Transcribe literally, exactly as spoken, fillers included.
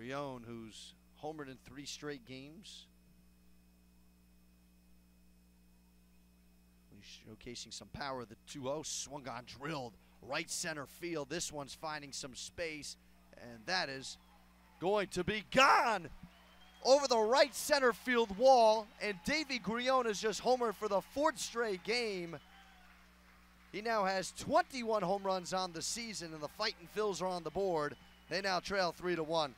Grullon, who's homered in three straight games. Showcasing some power. The two oh swung on, drilled right center field. This one's finding some space, and that is going to be gone over the right center field wall. And Deivi Grullon is just homered for the fourth straight game. He now has twenty-one home runs on the season, and the Fightin' Phils are on the board. They now trail three to one.